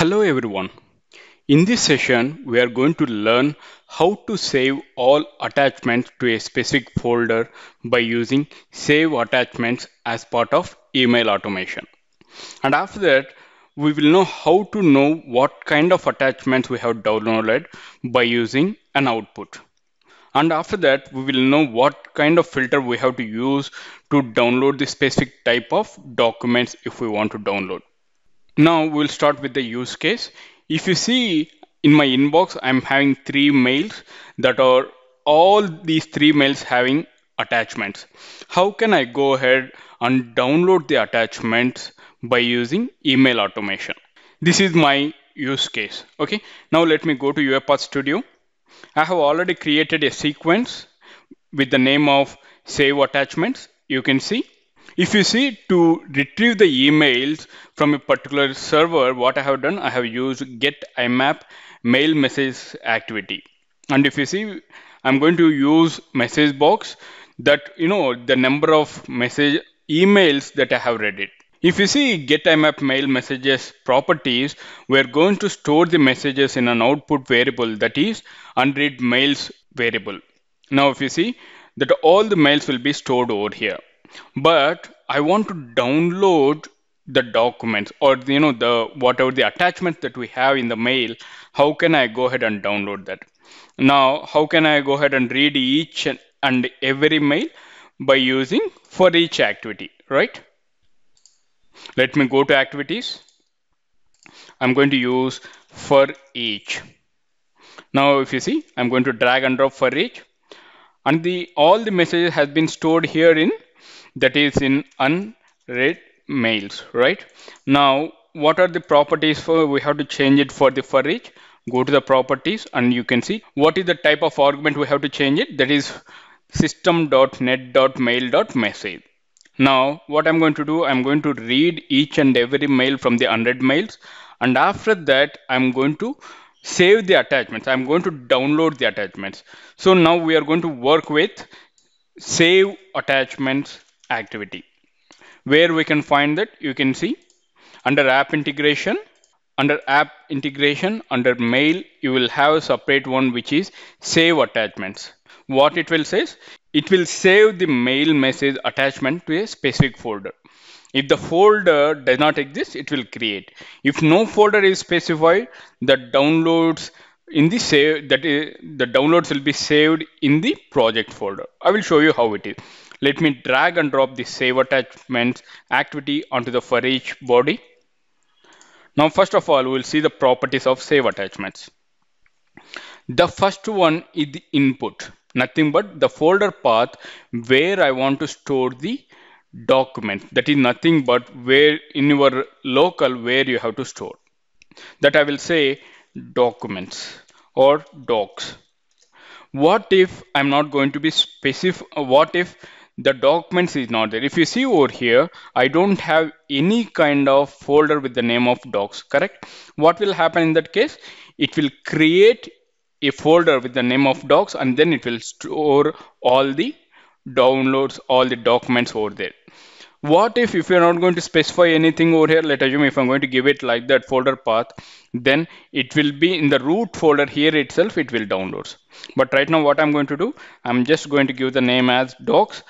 Hello everyone. In this session, we are going to learn how to save all attachments to a specific folder by using save attachments as part of email automation. And after that, we will know how to know what kind of attachments we have downloaded by using an output. And after that, we will know what kind of filter we have to use to download the specific type of documents if we want to download. Now we'll start with the use case. If you see in my inbox, I'm having three mails that are all these three mails having attachments. How can I go ahead and download the attachments by using email automation? This is my use case. Okay. Now let me go to UiPath Studio. I have already created a sequence with the name of save attachments. You can see. If you see, to retrieve the emails from a particular server, what I have done, I have used get IMAP mail message activity. And if you see, I'm going to use message box that, the number of message emails that I have read it. If you see get IMAP mail messages properties, we're going to store the messages in an output variable, that is unread mails variable. Now, if you see that all the mails will be stored over here. But I want to download the documents or whatever the attachments that we have in the mail. How can I go ahead and download that? Now, how can I go ahead and read each and every mail? By using for each activity, right? Let me go to activities. I'm going to use for each. Now, if you see, I'm going to drag and drop for each, and all the messages has been stored here in. That is in unread mails, right? Now, what are the properties for? We have to change it for the for each. Go to the properties and you can see what is the type of argument we have to change it. That is system.net.mail.message. Now, what I'm going to do, I'm going to read each and every mail from the unread mails. And after that, I'm going to save the attachments. I'm going to download the attachments. So now we are going to work with save attachments activity. Where we can find that, you can see under app integration. Under app integration, under mail, you will have a separate one which is save attachments. What it will say is, it will save the mail message attachment to a specific folder. If the folder does not exist, it will create. If no folder is specified, the downloads in the save, that is, the downloads will be saved in the project folder. I will show you how it is. Let me drag and drop the save attachments activity onto the for each body. Now, first of all, we'll see the properties of save attachments. The first one is the input, nothing but the folder path where I want to store the document. That is nothing but where in your local where you have to store. That I will say documents or docs. What if I'm not going to be specific? What if the documents is not there? If you see over here, I don't have any kind of folder with the name of docs, correct? What will happen in that case? It will create a folder with the name of docs, and then it will store all the downloads, all the documents over there. What if you're not going to specify anything over here? Let assume if I'm going to give it like that folder path, then it will be in the root folder here itself, it will downloads. But right now what I'm going to do, I'm just going to give the name as docs,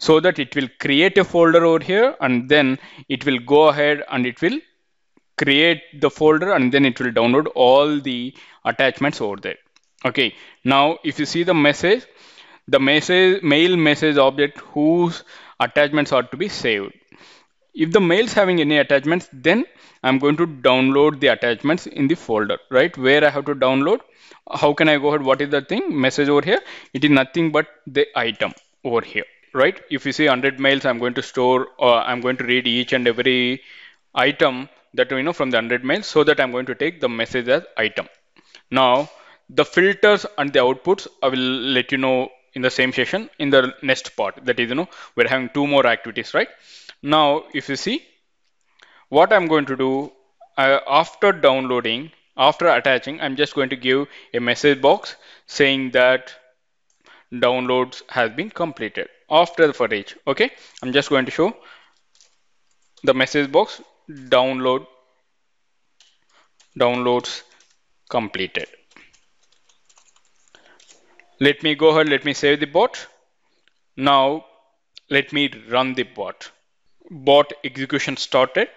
so that it will create a folder over here, and then it will go ahead and it will create the folder, and then it will download all the attachments over there. Okay. Now, if you see the message mail message object whose attachments are to be saved. If the mail's having any attachments, then I'm going to download the attachments in the folder, right? Where I have to download. How can I go ahead? What is the thing? Message over here. It is nothing but the item over here, right? If you see 100 mails, I'm going to store, or I'm going to read each and every item that from the 100 mails, so that I'm going to take the message as item. Now, the filters and the outputs, I will let you know in the same session in the next part. That is, we're having two more activities, right? Now, if you see what I'm going to do after downloading, after attaching, I'm just going to give a message box saying that downloads has been completed after the for each. Okay. I'm just going to show the message box download downloads completed. Let me go ahead, let me save the bot. Now let me run the bot. Bot execution started.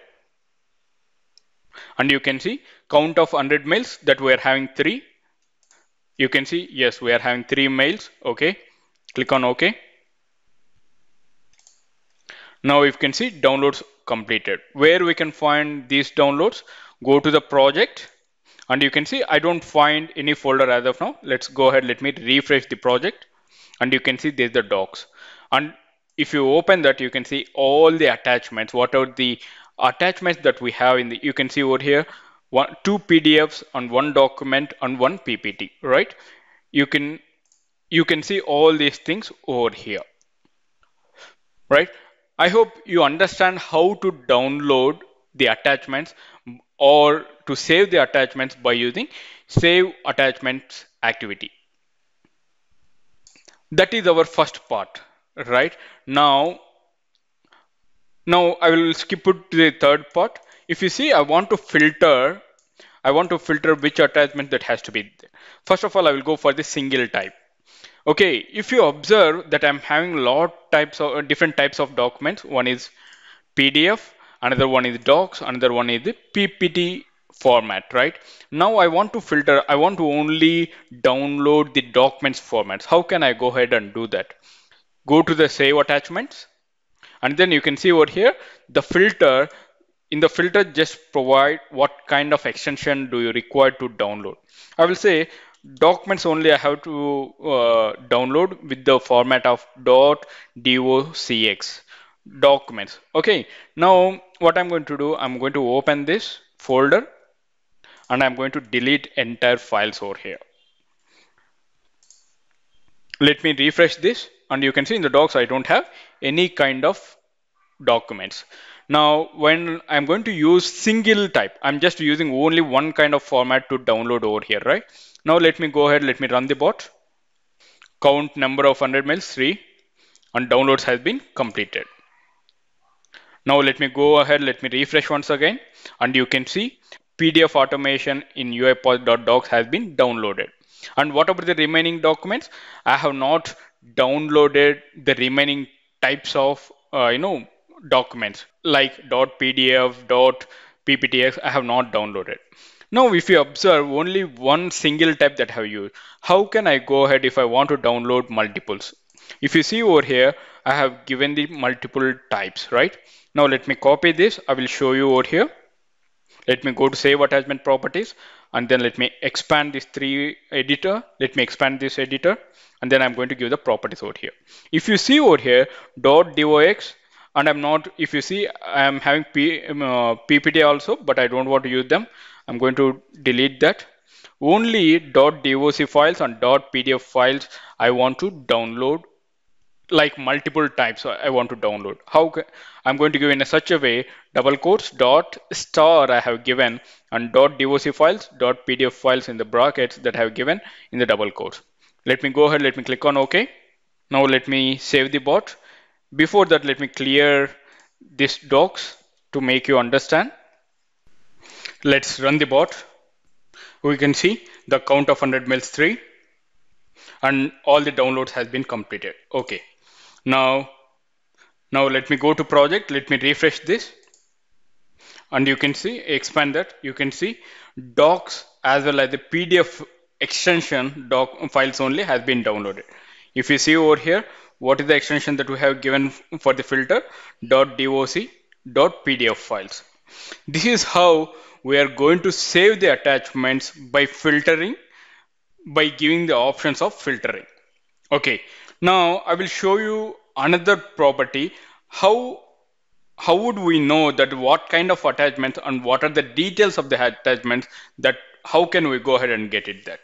And you can see count of 100 mails that we are having 3. You can see, yes, we are having 3 mails. Okay. Click on OK. Now you can see downloads completed. Where we can find these downloads, go to the project and you can see I don't find any folder as of now. Let's go ahead. Let me refresh the project and you can see there's the docs. And if you open that, you can see all the attachments, what are the attachments that we have in the, you can see over here, two PDFs and 1 document and 1 PPT, right? You can see all these things over here, right? I hope you understand how to download the attachments or to save the attachments by using save attachments activity. That is our first part, right? Now I will skip it to the third part. If you see, I want to filter which attachment that has to be there. First of all, I will go for the single type. Okay, if you observe that I'm having different types of documents. One is PDF, another one is docs, another one is the PPT format, right? Now I want to filter, I want to only download the documents formats. How can I go ahead and do that? Go to the save attachments. And then you can see over here, the filter, in the filter just provide what kind of extension do you require to download. I will say documents only I have to download with the format of .docx documents. Okay, now what I'm going to do, I'm going to open this folder and I'm going to delete entire files over here. Let me refresh this. And you can see in the docs, I don't have any kind of documents. Now, when I'm going to use single type, I'm just using only one kind of format to download over here, right? Now, let me go ahead. Let me run the bot. Count number of 100 mails, 3. And downloads has been completed. Now, let me go ahead. Let me refresh once again. And you can see PDF automation in UiPath.docs has been downloaded. And what about the remaining documents? I have not downloaded the remaining types of documents like .pdf, .pptx. I have not downloaded. Now, if you observe, only one single type that I have used. How can I go ahead if I want to download multiples? If you see over here, I have given the multiple types, right? Now, let me copy this. I will show you over here. Let me go to save attachment properties. And then let me expand this editor. Let me expand this editor. And then I'm going to give the properties over here. If you see over here, .docx, and I'm not, if you see, I'm having PPT also, but I don't want to use them. I'm going to delete that. Only .doc files and .pdf files I want to download, like multiple types I want to download. How I'm going to give in such a way, double quotes, * I have given, and .doc files, .pdf files in the brackets that I have given in the double quotes. Let me go ahead, let me click on OK. Now let me save the bot. Before that, let me clear this docs to make you understand. Let's run the bot. We can see the count of 100 mails 3 and all the downloads has been completed. OK, now let me go to project. Let me refresh this. And you can see, expand that. You can see docs as well as the PDF extension doc files only has been downloaded. If you see over here, what is the extension that we have given for the filter? .doc, .pdf files. This is how we are going to save the attachments by filtering, by giving the options of filtering. Okay, now I will show you another property. How would we know that what kind of attachments and what are the details of the attachments, that how can we go ahead and get it that?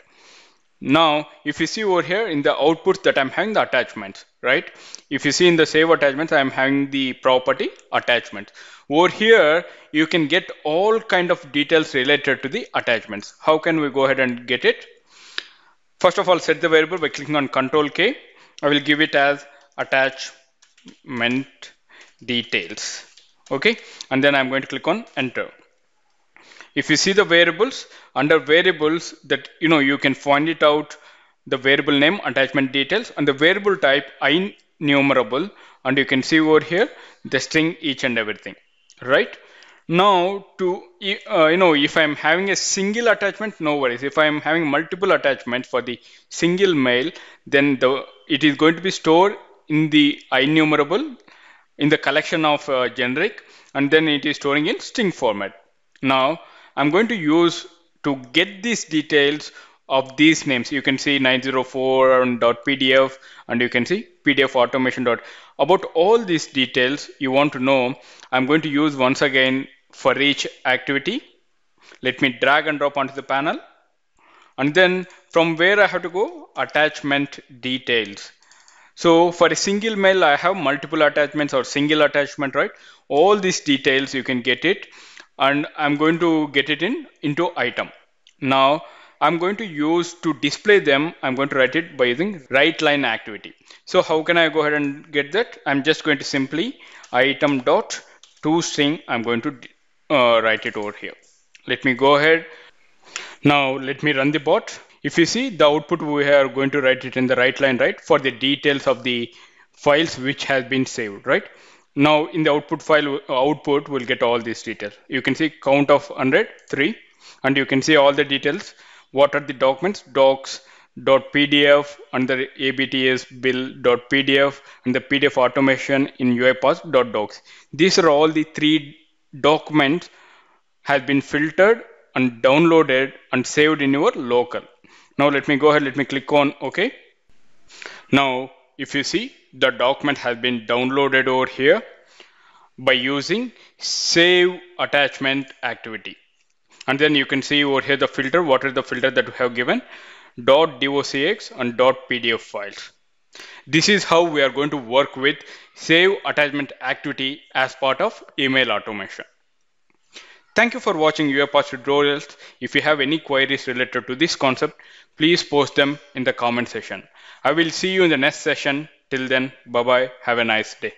Now, if you see over here in the outputs that I'm having the attachments, right? If you see in the save attachments, I'm having the property attachments. Over here, you can get all kind of details related to the attachments. How can we go ahead and get it? First of all, set the variable by clicking on Control-K. I will give it as attachment details. Okay, and then I'm going to click on enter. If you see the variables, under variables that you can find it out, the variable name, attachment details, and the variable type INumerable, and you can see over here the string each and everything, right? Now to if I'm having a single attachment, no worries. If I'm having multiple attachments for the single mail, then it is going to be stored in the INumerable in the collection of generic, and then it is storing in string format. Now I'm going to use to get these details of these names. You can see 904.pdf, and you can see PDF automation. About all these details you want to know, I'm going to use once again for each activity. Let me drag and drop onto the panel. And then from where I have to go, attachment details. So for a single mail, I have multiple attachments or single attachment, right? All these details you can get it. And I'm going to get it into item. Now I'm going to use to display them. I'm going to write it by using write line activity. So how can I go ahead and get that? I'm just going to simply item dot toString. I'm going to write it over here. Let me go ahead. Now let me run the bot. If you see the output, we are going to write it in the write line, right? For the details of the files which has been saved, right? Now in the output file, output will get all these details. You can see count of 103, and you can see all the details. What are the documents? Docs.pdf, and the abts bill.pdf, and the PDF automation in UiPath.docs. These are all the three documents has been filtered and downloaded and saved in your local. Now let me go ahead, let me click on OK. Now if you see, the document has been downloaded over here by using save attachment activity. And then you can see over here the filter, what is the filter that we have given, .docx and .pdf files. This is how we are going to work with save attachment activity as part of email automation. Thank you for watching UiPath tutorials. If you have any queries related to this concept, please post them in the comment section. I will see you in the next session. Till then, bye-bye. Have a nice day.